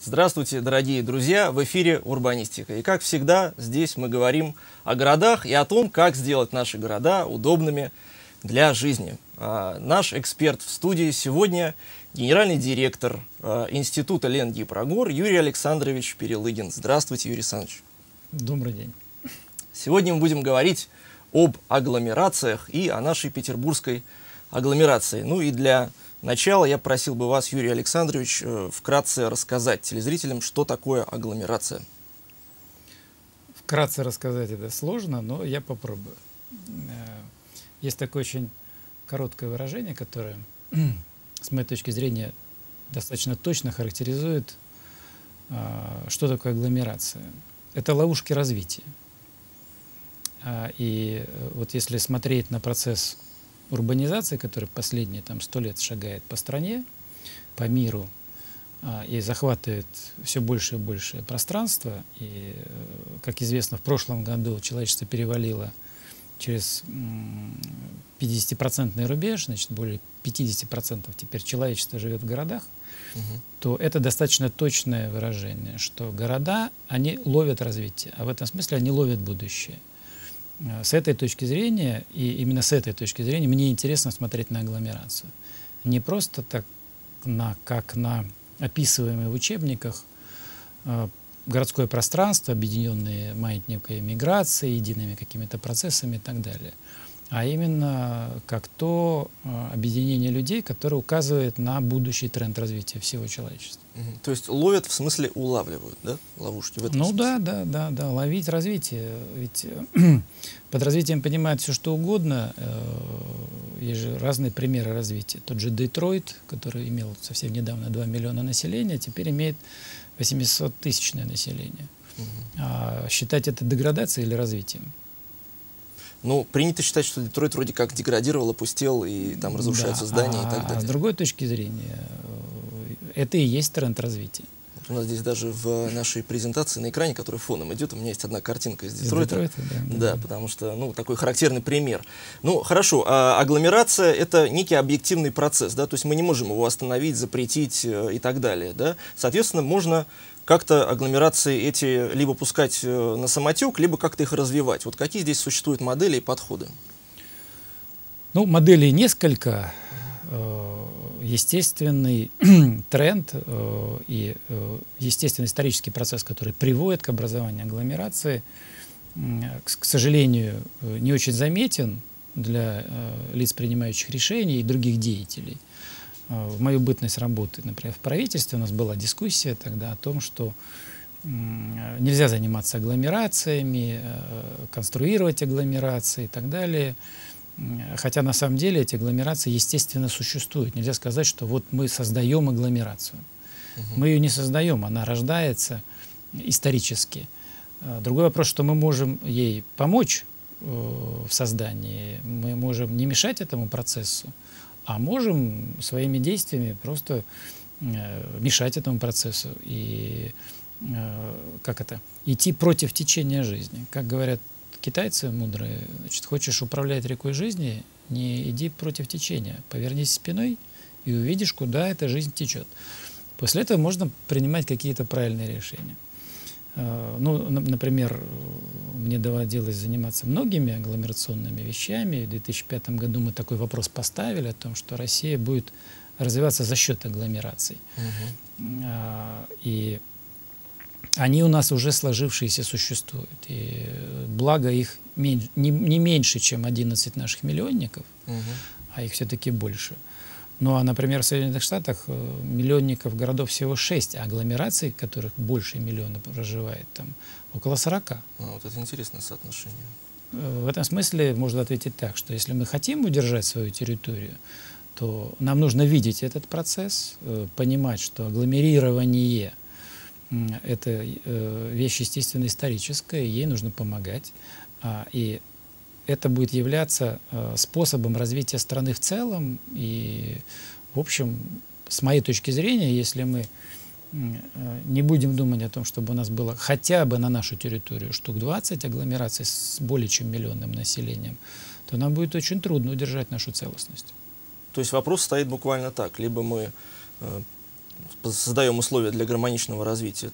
Здравствуйте, дорогие друзья! В эфире «Урбанистика». И как всегда, здесь мы говорим о городах и о том, как сделать наши города удобными для жизни. Наш эксперт в студии сегодня генеральный директор Института Ленгипрогор Юрий Александрович Перелыгин. Здравствуйте, Юрий Александрович. Добрый день. Сегодня мы будем говорить об агломерациях и о нашей петербургской агломерации. Ну и для начала я просил бы вас, Юрий Александрович, вкратце рассказать телезрителям, что такое агломерация. Вкратце рассказать это сложно, но я попробую. Есть такое очень короткое выражение, которое, с моей точки зрения, достаточно точно характеризует, что такое агломерация. Это ловушки развития. И вот если смотреть на процесс урбанизации, который последние 100 лет шагает по стране, по миру, и захватывает все больше и больше пространства. И, как известно, в прошлом году человечество перевалило через 50-процентный рубеж, значит, более 50% теперь человечество живет в городах, то это достаточно точное выражение, что города, они ловят развитие, а в этом смысле они ловят будущее. С этой точки зрения, и именно с этой точки зрения, мне интересно смотреть на агломерацию. Не просто так, как на описываемые в учебниках городское пространство, объединенные маятниками миграции, едиными какими-то процессами и так далее, а именно как то объединение людей, которое указывает на будущий тренд развития всего человечества. То есть ловят, в смысле улавливают, да, ловушки в этом смысле? Да, ловить развитие. Ведь под развитием понимают все, что угодно. Есть же разные примеры развития. Тот же Детройт, который имел совсем недавно 2 миллиона населения, теперь имеет 800-тысячное население. А считать это деградацией или развитием? Ну, принято считать, что Детройт вроде как деградировал, опустел, и там разрушаются здания и так далее. А с другой точки зрения, это и есть тренд развития. Вот у нас здесь даже в нашей презентации на экране, которая фоном идет, у меня есть одна картинка из Детройта. Да, потому что, ну, такой характерный пример. Ну, хорошо, а агломерация — это некий объективный процесс, да, то есть мы не можем его остановить, запретить и так далее, да. Соответственно, можно как-то агломерации эти либо пускать на самотек, либо как-то их развивать. Вот какие здесь существуют модели и подходы? Ну, моделей несколько. Естественный тренд и естественный исторический процесс, который приводит к образованию агломерации, к сожалению, не очень заметен для лиц, принимающих решения и других деятелей. В мою бытность работы, например, в правительстве у нас была дискуссия тогда о том, что нельзя заниматься агломерациями, конструировать агломерации и так далее. Хотя на самом деле эти агломерации, естественно, существуют. Нельзя сказать, что вот мы создаем агломерацию. Мы ее не создаем, она рождается исторически. Другой вопрос, что мы можем ей помочь в создании, мы можем не мешать этому процессу, а можем своими действиями просто мешать этому процессу и идти против течения жизни. Как говорят китайцы мудрые, значит, хочешь управлять рекой жизни, не иди против течения, повернись спиной и увидишь, куда эта жизнь течет. После этого можно принимать какие-то правильные решения. Ну, например, мне доводилось заниматься многими агломерационными вещами. В 2005 году мы такой вопрос поставили о том, что Россия будет развиваться за счет агломераций. И они у нас уже сложившиеся существуют. И благо их не меньше, чем 11 наших миллионников, а их все-таки больше. Ну, а, например, в Соединенных Штатах миллионников городов всего 6, а агломераций, которых больше миллиона проживает, там около 40. Вот это интересное соотношение. В этом смысле можно ответить так, что если мы хотим удержать свою территорию, то нам нужно видеть этот процесс, понимать, что агломерирование – это вещь, естественно, историческая, ей нужно помогать. И это будет являться способом развития страны в целом. И, в общем, с моей точки зрения, если мы не будем думать о том, чтобы у нас было хотя бы на нашу территорию штук 20 агломераций с более чем миллионным населением, то нам будет очень трудно удержать нашу целостность. То есть вопрос стоит буквально так. Либо мы создаем условия для гармоничного развития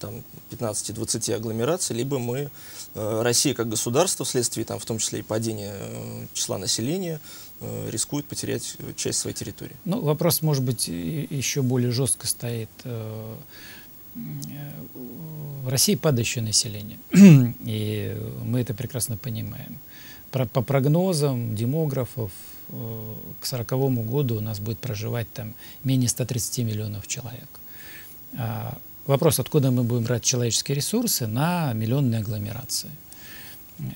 15-20 агломераций, либо мы, Россия как государство, вследствие в том числе и падения числа населения, рискует потерять часть своей территории. Ну, вопрос, может быть, еще более жестко стоит. В России падающее население, и мы это прекрасно понимаем. По прогнозам демографов, к 40-му году у нас будет проживать менее 130 миллионов человек. Вопрос, откуда мы будем брать человеческие ресурсы на миллионные агломерации.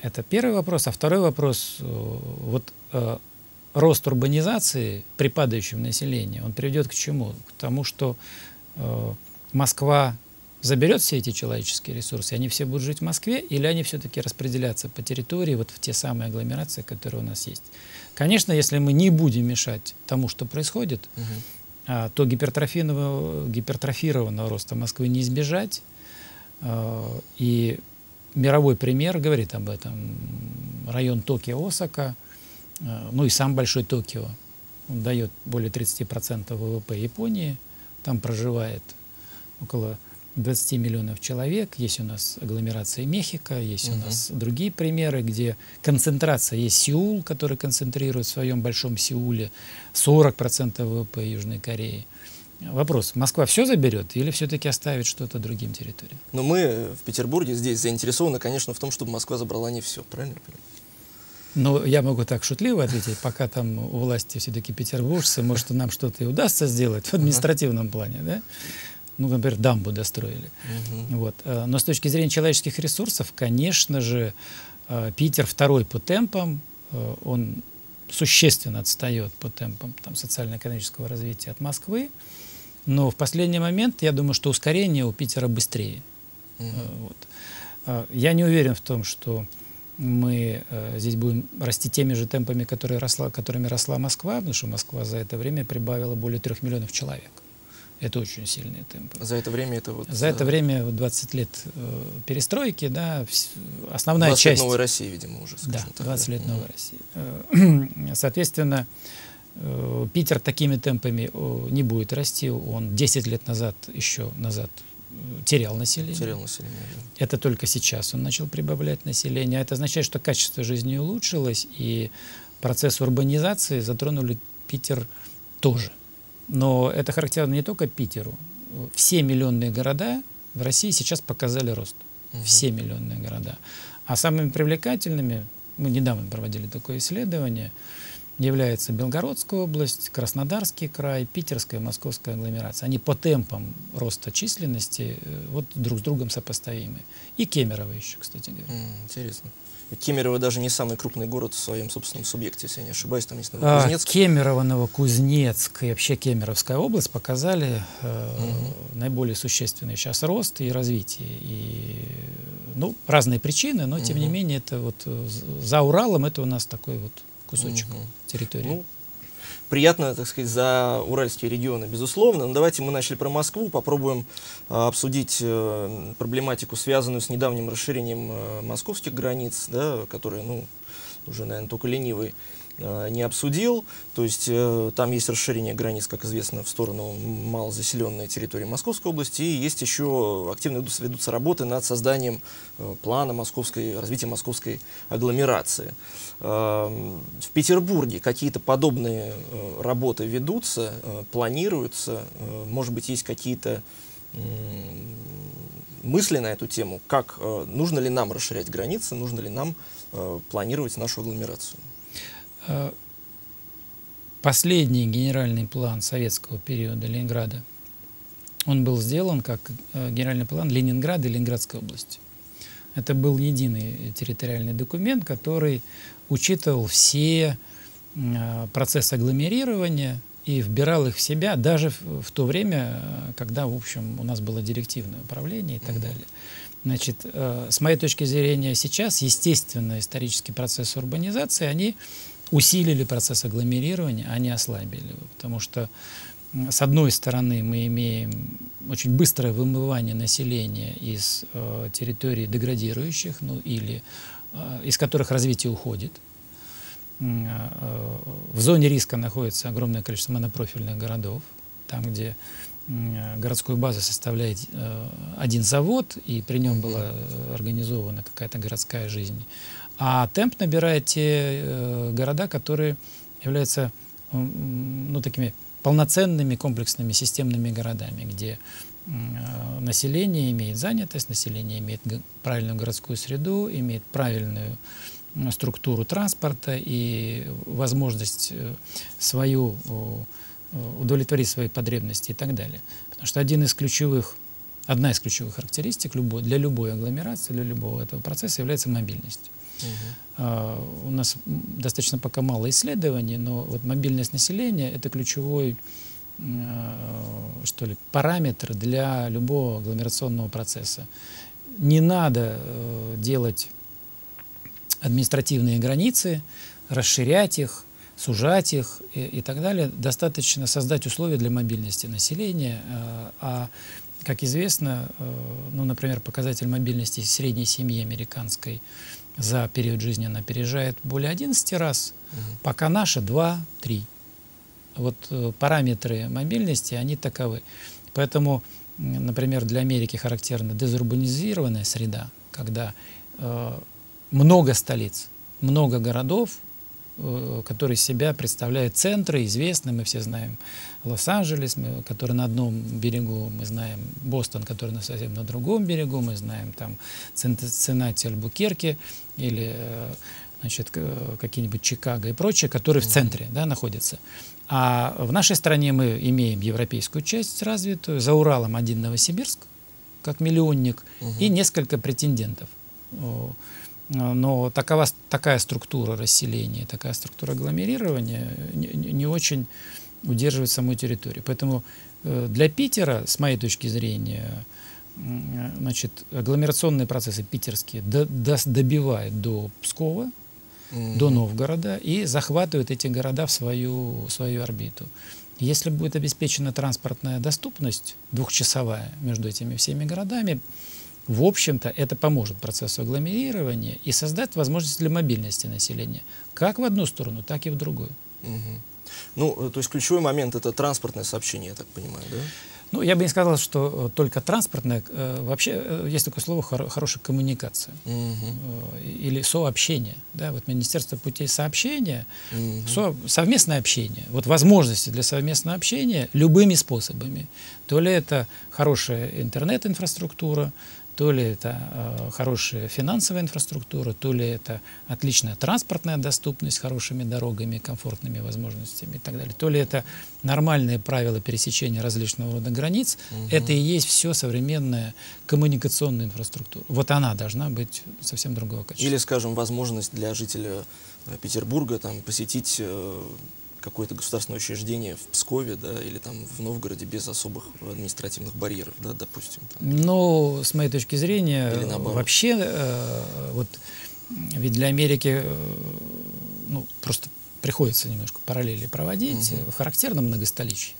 Это первый вопрос. А второй вопрос, рост урбанизации при падающем населении, он приведет к чему? К тому, что Москва заберет все эти человеческие ресурсы, они все будут жить в Москве, или они все-таки распределятся по территории, в те самые агломерации, которые у нас есть. Конечно, если мы не будем мешать тому, что происходит, то гипертрофированного роста Москвы не избежать. И мировой пример говорит об этом. Район Токио-Осака, ну и сам Большой Токио, он дает более 30% ВВП Японии, там проживает около 20 миллионов человек. Есть у нас агломерация Мехико, есть у нас другие примеры, где концентрация. Есть Сеул, который концентрирует в своем большом Сеуле 40% ВВП Южной Кореи. Вопрос, Москва все заберет или все-таки оставит что-то другим территориям? Но мы в Петербурге здесь заинтересованы, конечно, в том, чтобы Москва забрала не все, правильно? Ну, я могу так шутливо ответить, пока там у власти все-таки петербуржцы, может, нам что-то и удастся сделать в административном плане, да? Ну, например, дамбу достроили. Но с точки зрения человеческих ресурсов, конечно же, Питер второй по темпам, он существенно отстает по темпам социально-экономического развития от Москвы, но в последний момент, я думаю, что ускорение у Питера быстрее. Я не уверен в том, что мы здесь будем расти теми же темпами, которыми росла Москва, потому что Москва за это время прибавила более 3 миллионов человек. Это очень сильные темпы. За это время это 20 лет перестройки, да, основная 20 часть... 20 лет новой России, видимо, уже, скажем так. 20 лет новой России. Соответственно, Питер такими темпами не будет расти. Он 10 лет назад терял население. Да. Это только сейчас он начал прибавлять население. Это означает, что качество жизни улучшилось, и процесс урбанизации затронули Питер тоже. Но это характерно не только Питеру. Все миллионные города в России сейчас показали рост. Все миллионные города. А самыми привлекательными, мы недавно проводили такое исследование, являются Белгородская область, Краснодарский край, Питерская и Московская агломерация. Они по темпам роста численности друг с другом сопоставимы. И Кемерово еще, кстати говоря. Интересно. Кемерово даже не самый крупный город в своем собственном субъекте, если я не ошибаюсь, там есть Новокузнецк. Кемерово, Новокузнецк и вообще Кемеровская область показали наиболее существенный сейчас рост и развитие. И, ну, разные причины, но тем не менее, это за Уралом это у нас такой кусочек территории. Ну, приятно, так сказать, за уральские регионы, безусловно. Но давайте мы начали про Москву, попробуем обсудить проблематику, связанную с недавним расширением московских границ, да, которые, ну, уже, наверное, только ленивый не обсудил. То есть там есть расширение границ, как известно, в сторону малозаселенной территории Московской области, и есть еще активно ведутся работы над созданием плана развития московской агломерации. В Петербурге какие-то подобные работы ведутся, планируются, может быть, есть какие-то мысли на эту тему, как нужно ли нам расширять границы, нужно ли нам планировать нашу агломерацию? Последний генеральный план советского периода Ленинграда, он был сделан как генеральный план Ленинграда и Ленинградской области. Это был единый территориальный документ, который учитывал все процессы агломерирования и вбирал их в себя, даже в то время, когда, в общем, у нас было директивное управление и так далее. Значит, с моей точки зрения, сейчас, естественно, исторический процесс урбанизации, они усилили процесс агломерирования, а не ослабили его. Потому что, с одной стороны, мы имеем очень быстрое вымывание населения из территорий деградирующих, из которых развитие уходит. В зоне риска находится огромное количество монопрофильных городов, там, где городской базы составляет один завод, и при нем была организована какая-то городская жизнь. А темп набирает те города, которые являются ну, такими полноценными комплексными системными городами, где население имеет занятость, население имеет правильную городскую среду, имеет правильную структуру транспорта и возможность свою удовлетворить свои потребности и так далее. Потому что одна из ключевых характеристик для любой агломерации, для любого этого процесса является мобильность. У нас достаточно пока мало исследований, но вот мобильность населения — это ключевой что ли, параметр для любого агломерационного процесса. Не надо делать административные границы, расширять их, сужать их и так далее. Достаточно создать условия для мобильности населения. А, как известно, ну, например, показатель мобильности средней семьи американской за период жизни она опережает более 11 раз, пока наша 2-3. Вот параметры мобильности, они таковы. Поэтому, например, для Америки характерна дезурбанизированная среда, когда много столиц, много городов, которые себя представляют центры, известны, мы все знаем Лос-Анджелес, который на одном берегу, мы знаем Бостон, который на совсем на другом берегу, мы знаем там Цинциннати, Альбукерки или значит, какие-нибудь Чикаго и прочие, которые в центре, да, находятся. А в нашей стране мы имеем европейскую часть развитую, за Уралом один Новосибирск, как миллионник, и несколько претендентов. Но такая структура расселения, такая структура агломерирования не очень удерживает саму территорию. Поэтому для Питера, с моей точки зрения, значит, агломерационные процессы питерские добивают до Пскова, до Новгорода и захватывают эти города в свою орбиту. Если будет обеспечена транспортная доступность, двухчасовая, между этими всеми городами, в общем-то, это поможет процессу агломерирования и создать возможность для мобильности населения. Как в одну сторону, так и в другую. Ну, то есть ключевой момент – это транспортное сообщение, я так понимаю, да? Ну, я бы не сказал, что только транспортное. Вообще, есть такое слово «хорошая коммуникация» или «сообщение». Да? Вот Министерство путей сообщения, совместное общение. Вот возможности для совместного общения любыми способами. То ли это хорошая интернет-инфраструктура, то ли это хорошая финансовая инфраструктура, то ли это отличная транспортная доступность, хорошими дорогами, комфортными возможностями и так далее, то ли это нормальные правила пересечения различного рода границ. Это и есть все современная коммуникационная инфраструктура. Вот она должна быть совсем другого качества. Или, скажем, возможность для жителя Петербурга там, посетить какое-то государственное учреждение в Пскове, да, или там в Новгороде без особых административных барьеров, да, допустим. Там. Ну, с моей точки зрения, вообще, вот, ведь для Америки, ну, просто приходится немножко параллели проводить, характерно многостоличие.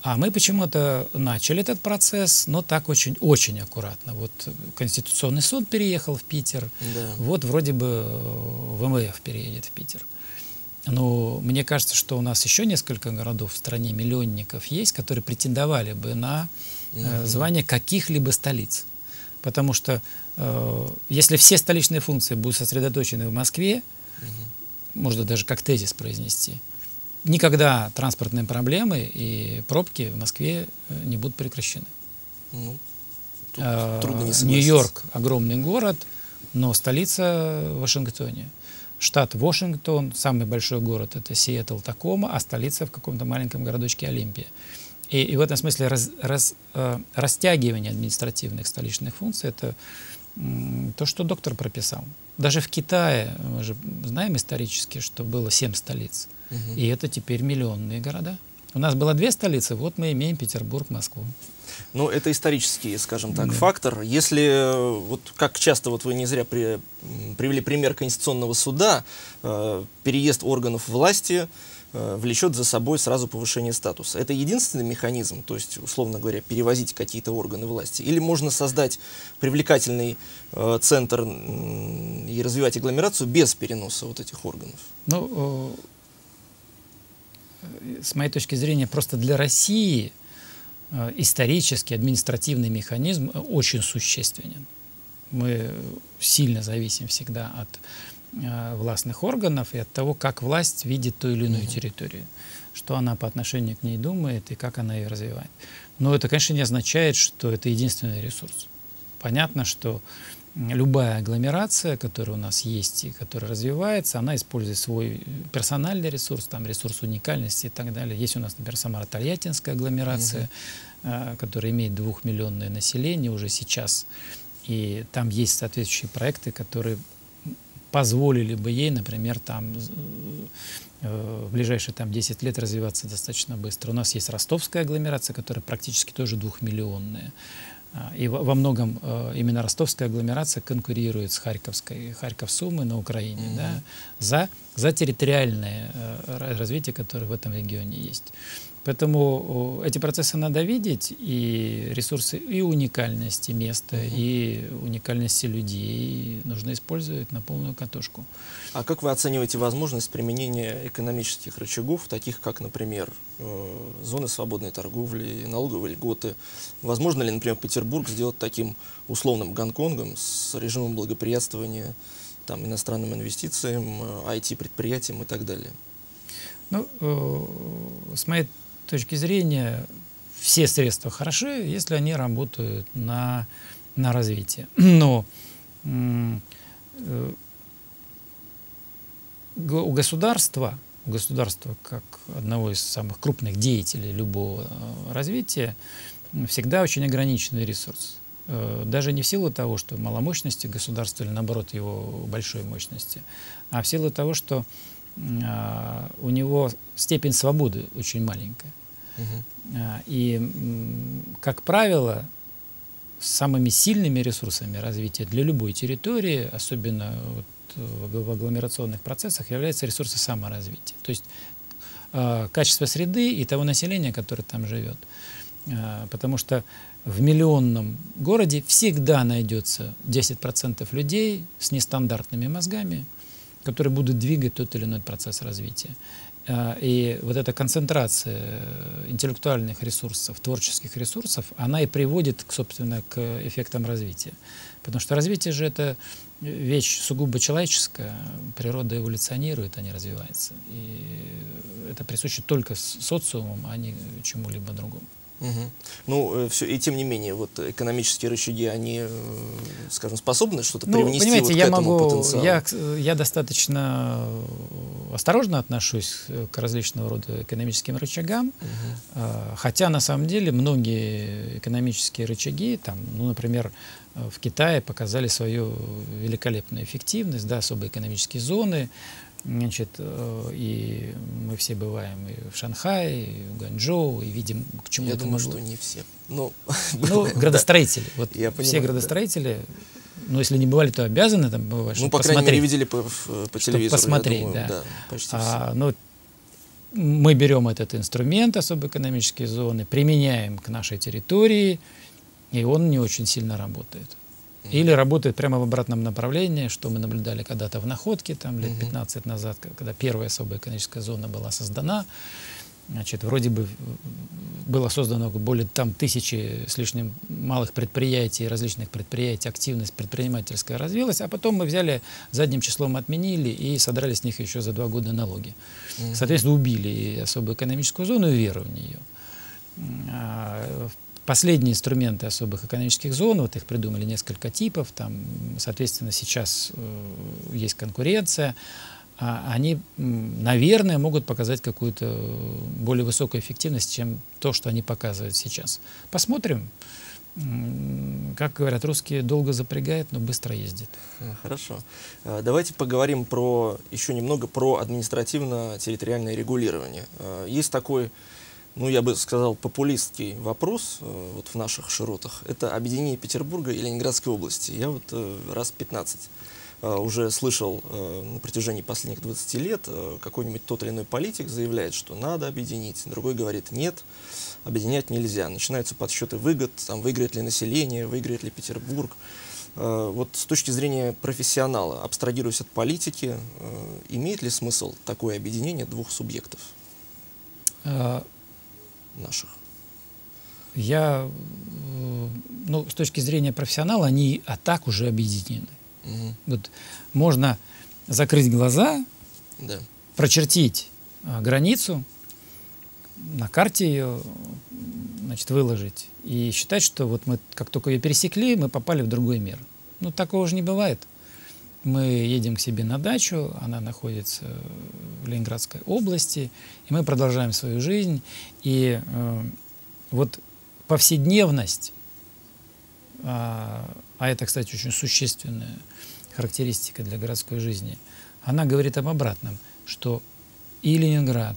А мы почему-то начали этот процесс, но так очень-очень аккуратно. Вот Конституционный суд переехал в Питер, вот вроде бы ВМФ переедет в Питер. Но мне кажется, что у нас еще несколько городов в стране, миллионников есть, которые претендовали бы на звание каких-либо столиц. Потому что если все столичные функции будут сосредоточены в Москве, можно даже как тезис произнести, никогда транспортные проблемы и пробки в Москве не будут прекращены. Нью-Йорк – огромный город, но столица в Вашингтоне. Штат Вашингтон, самый большой город — это Сиэтл, Такома, а столица в каком-то маленьком городочке Олимпия. И в этом смысле растягивание административных столичных функций — это то, что доктор прописал. Даже в Китае, мы же знаем исторически, что было 7 столиц, и это теперь миллионные города. У нас было 2 столицы, вот мы имеем Петербург, Москву. Ну, это исторический, скажем так, фактор. Если, вот как часто вот вы не зря привели пример Конституционного суда, переезд органов власти влечет за собой сразу повышение статуса. Это единственный механизм, то есть, условно говоря, перевозить какие-то органы власти? Или можно создать привлекательный центр и развивать агломерацию без переноса вот этих органов? Ну, с моей точки зрения, просто для России исторический административный механизм очень существенен. Мы сильно зависим всегда от властных органов и от того, как власть видит ту или иную территорию, что она по отношению к ней думает и как она ее развивает. Но это, конечно, не означает, что это единственный ресурс. Понятно, что любая агломерация, которая у нас есть и которая развивается, она использует свой персональный ресурс, там ресурс уникальности и так далее. Есть у нас, например, Самарско-Тольяттинская агломерация, которая имеет 2-миллионное население уже сейчас. И там есть соответствующие проекты, которые позволили бы ей, например, там, в ближайшие там, 10 лет развиваться достаточно быстро. У нас есть Ростовская агломерация, которая практически тоже 2-миллионная. И во многом именно Ростовская агломерация конкурирует с Харьковской, Харьков-Сумы на Украине, да, за территориальное развитие, которое в этом регионе есть. Поэтому эти процессы надо видеть, и ресурсы, и уникальности места, и уникальности людей нужно использовать на полную катушку. А как вы оцениваете возможность применения экономических рычагов, таких как, например, зоны свободной торговли, налоговые льготы? Возможно ли, например, Петербург сделать таким условным Гонконгом с режимом благоприятствования там, иностранным инвестициям, IT-предприятиям и так далее? Ну, с моей точки зрения, все средства хороши, если они работают на развитие. Но у государства, как одного из самых крупных деятелей любого развития, всегда очень ограниченный ресурс. Даже не в силу того, что маломощности государства или, наоборот, его большой мощности, а в силу того, что у него степень свободы очень маленькая. И, как правило, самыми сильными ресурсами развития для любой территории, особенно в агломерационных процессах, являются ресурсы саморазвития. То есть качество среды и того населения, которое там живет. Потому что в миллионном городе всегда найдется 10% людей с нестандартными мозгами, которые будут двигать тот или иной процесс развития. И вот эта концентрация интеллектуальных ресурсов, творческих ресурсов, она и приводит, собственно, к эффектам развития. Потому что развитие же — это вещь сугубо человеческая. Природа эволюционирует, а не развивается. И это присуще только социуму, а не чему-либо другому. Ну, все, и тем не менее, вот экономические рычаги, они, скажем, способны что-то привнести вот к этому потенциалу? Я достаточно осторожно отношусь к различного рода экономическим рычагам, хотя на самом деле многие экономические рычаги, там, ну, например, в Китае показали свою великолепную эффективность, да, особые экономические зоны. Значит, и мы все бываем и в Шанхае, и в Ганчжоу, и видим, к чему это может быть. Я думаю, что не все. Ну, градостроители. Да. Вот все градостроители, ну, если не бывали, то обязаны там бывать. Ну, по крайней мере, видели по телевизору. Посмотреть, думаю, да. Почти все. Ну, мы берем этот инструмент особой экономической зоны, применяем к нашей территории, и он не очень сильно работает. Или работает прямо в обратном направлении, что мы наблюдали когда-то в Находке, там, лет 15 назад, когда первая особая экономическая зона была создана. Значит, вроде бы было создано более там 1000 с лишним малых предприятий, различных предприятий, активность предпринимательская развилась, а потом мы взяли, задним числом отменили и содрали с них еще за 2 года налоги. Соответственно, убили и особую экономическую зону, и веру в нее. Последние инструменты особых экономических зон, вот их придумали несколько типов, там, соответственно, сейчас есть конкуренция, они, наверное, могут показать какую-то более высокую эффективность, чем то, что они показывают сейчас. Посмотрим. Как говорят русские, долго запрягает, но быстро ездит. Хорошо. Давайте поговорим еще немного про административно-территориальное регулирование. Есть такой... Ну, я бы сказал, популистский вопрос вот в наших широтах. Это объединение Петербурга и Ленинградской области. Я вот раз 15 уже слышал на протяжении последних 20 лет, какой-нибудь тот или иной политик заявляет, что надо объединить. Другой говорит, нет, объединять нельзя. Начинаются подсчеты выгод, там, выиграет ли население, выиграет ли Петербург. Вот с точки зрения профессионала, абстрагируясь от политики, имеет ли смысл такое объединение двух субъектов? Наших. я, ну, с точки зрения профессионала, они а так уже объединены. Угу. Вот можно закрыть глаза, да, прочертить границу, на карте ее, значит, выложить и считать, что вот мы, как только ее пересекли, мы попали в другой мир. Ну, такого же не бывает. Мы едем к себе на дачу, она находится в Ленинградской области, и мы продолжаем свою жизнь. И вот повседневность, а это, кстати, очень существенная характеристика для городской жизни, она говорит об обратном, что и Ленинград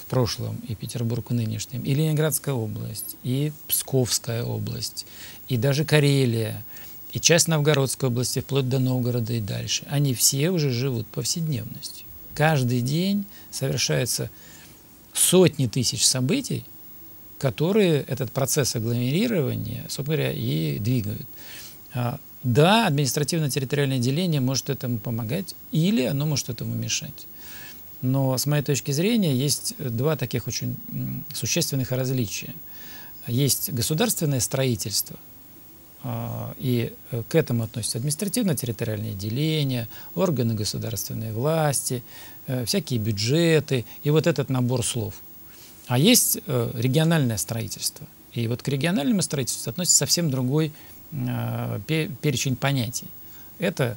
в прошлом, и Петербург в нынешнем, и Ленинградская область, и Псковская область, и даже Карелия, и часть Новгородской области, вплоть до Новгорода и дальше. Они все уже живут повседневностью. Каждый день совершаются сотни тысяч событий, которые этот процесс агломерирования, собственно говоря, и двигают. Да, административно-территориальное деление может этому помогать, или оно может этому мешать. Но, с моей точки зрения, есть два таких очень существенных различия. Есть государственное строительство, и к этому относятся административно-территориальные деления, органы государственной власти, всякие бюджеты и вот этот набор слов. А есть региональное строительство. И вот к региональному строительству относится совсем другой перечень понятий. Это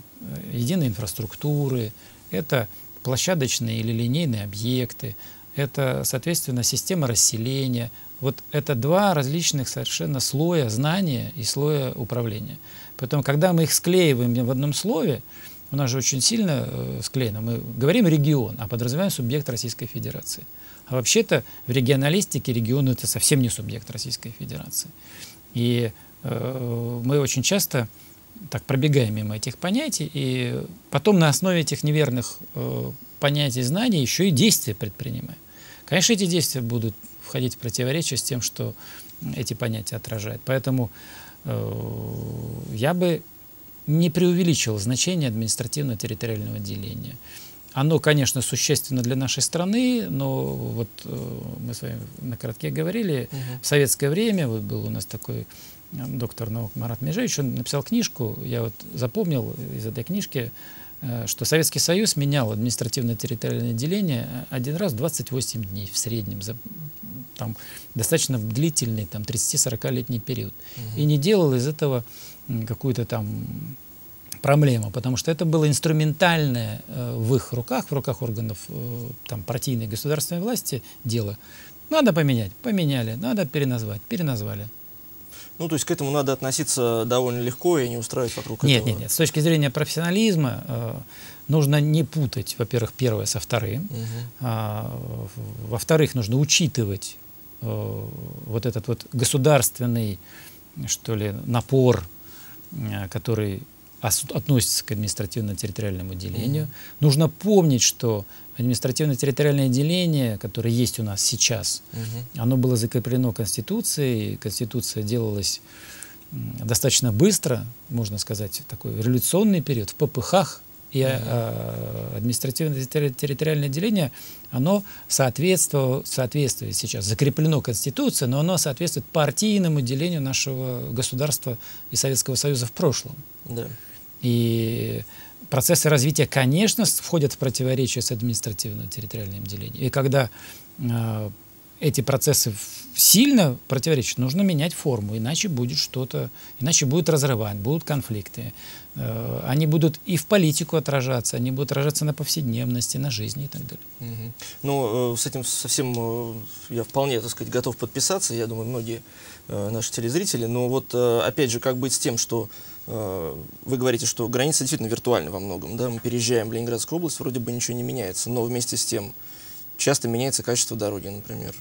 единые инфраструктуры, это площадочные или линейные объекты, это, соответственно, система расселения. Вот это два различных совершенно слоя знания и слоя управления. Поэтому, когда мы их склеиваем в одном слове, у нас же очень сильно склеено, мы говорим регион, а подразумеваем субъект Российской Федерации. А вообще-то в регионалистике регион – это совсем не субъект Российской Федерации. И мы очень часто так пробегаем мимо этих понятий, и потом на основе этих неверных понятий и знаний еще и действия предпринимаем. Конечно, эти действия будут входить в противоречие с тем, что эти понятия отражают. Поэтому я бы не преувеличил значение административно-территориального деления. Оно, конечно, существенно для нашей страны, но вот мы с вами на коротке говорили, в советское время вот был у нас такой доктор наук Марат Межевич, он написал книжку, я вот запомнил из этой книжки, что Советский Союз менял административно-территориальное деление один раз в 28 дней в среднем, за там, достаточно длительный 30-40-летний период. И не делал из этого какую-то там проблему, потому что это было инструментальное в руках органов там, партийной и государственной власти дело. Надо поменять, поменяли, надо переназвать, переназвали. Ну, то есть к этому надо относиться довольно легко и не устраивать вокруг этого. Нет, нет, нет. С точки зрения профессионализма нужно не путать, во-первых, первое со вторым. Во-вторых, нужно учитывать вот этот вот государственный, что ли, напор, который относится к административно-территориальному делению. Нужно помнить, что административно-территориальное деление, которое есть у нас сейчас, оно было закреплено Конституцией. Конституция делалась достаточно быстро, можно сказать, такой революционный период, в ППХ. И административно-территориальное деление, оно соответствует сейчас, закреплено Конституцией, но оно соответствует партийному делению нашего государства и Советского Союза в прошлом. Да. И процессы развития, конечно, входят в противоречие с административно-территориальным делением. И когда эти процессы сильно противоречат, нужно менять форму, иначе будет что-то, иначе будет разрывать, будут конфликты. Они будут и в политику отражаться, они будут отражаться на повседневности, на жизни и так далее. Ну, с этим совсем я вполне, так сказать, готов подписаться, я думаю, многие наши телезрители. Но вот, опять же, как быть с тем, что вы говорите, что граница действительно виртуальна во многом, да? Мы переезжаем в Ленинградскую область, вроде бы ничего не меняется, но вместе с тем часто меняется качество дороги, например.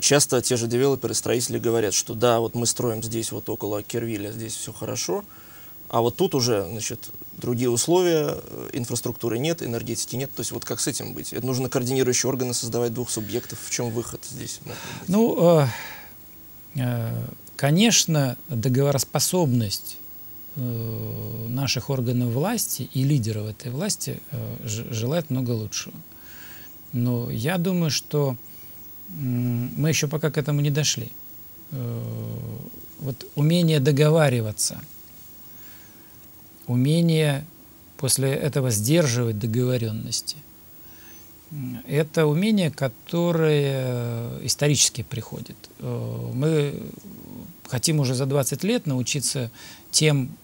Часто те же девелоперы, строители говорят, что да, вот мы строим здесь вот около Кервиля, здесь все хорошо, а вот тут уже, значит, другие условия, инфраструктуры нет, энергетики нет. То есть вот как с этим быть? Это нужно координирующие органы создавать двух субъектов. В чем выход здесь? Ну, конечно, договороспособность наших органов власти и лидеров этой власти желает много лучшего. Но я думаю, что мы еще пока к этому не дошли. вот умение договариваться, умение после этого сдерживать договоренности. Это умение, которое исторически приходит. Мы хотим уже за 20 лет научиться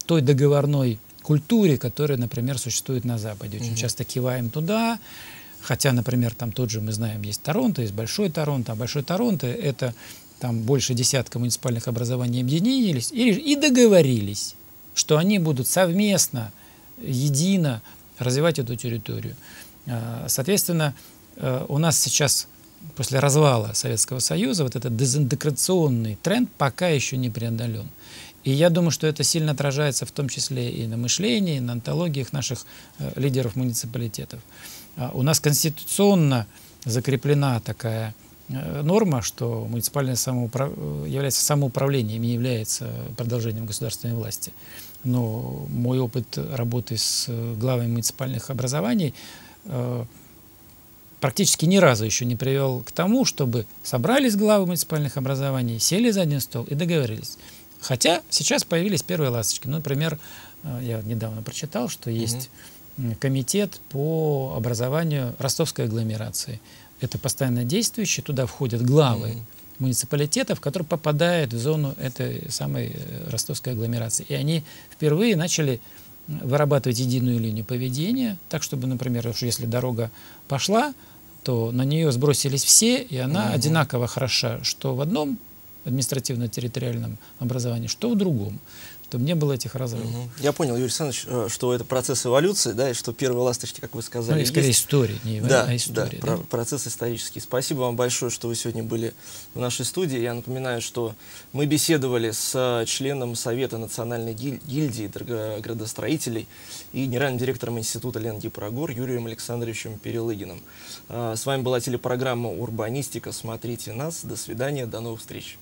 той договорной культуре, которая, например, существует на Западе. Очень часто киваем туда, хотя, например, там тот же, мы знаем, есть Торонто, есть Большой Торонто. А Большой Торонто — это там больше десятка муниципальных образований объединились и договорились, что они будут совместно, едино развивать эту территорию. Соответственно, у нас сейчас после развала Советского Союза вот этот дезинтеграционный тренд пока еще не преодолен. И я думаю, что это сильно отражается в том числе и на мышлении, и на онтологиях наших лидеров муниципалитетов. У нас конституционно закреплена такая норма, что муниципальное самоуправление является самоуправлением и является продолжением государственной власти. Но мой опыт работы с главами муниципальных образований практически ни разу еще не привел к тому, чтобы собрались главы муниципальных образований, сели за один стол и договорились. Хотя сейчас появились первые ласточки. Ну, например, я недавно прочитал, что есть комитет по образованию Ростовской агломерации. Это постоянно действующий, туда входят главы муниципалитетов, которые попадают в зону этой самой Ростовской агломерации. И они впервые начали вырабатывать единую линию поведения, так, чтобы, например, если дорога пошла, то на нее сбросились все, и она одинаково хороша, что в одном административно-территориальном образовании, что в другом, чтобы не было этих разрывов. Я понял, Юрий Александрович, что это процесс эволюции, да, и что первые ласточки, как вы сказали, ну, скорее истории, не да, а истории. Да, да? Процесс исторический. Спасибо вам большое, что вы сегодня были в нашей студии. Я напоминаю, что мы беседовали с членом Совета Национальной гильдии градостроителей и генеральным директором Института Ленгипрогор Юрием Александровичем Перелыгиным. С вами была телепрограмма «Урбанистика». Смотрите нас. До свидания, до новых встреч.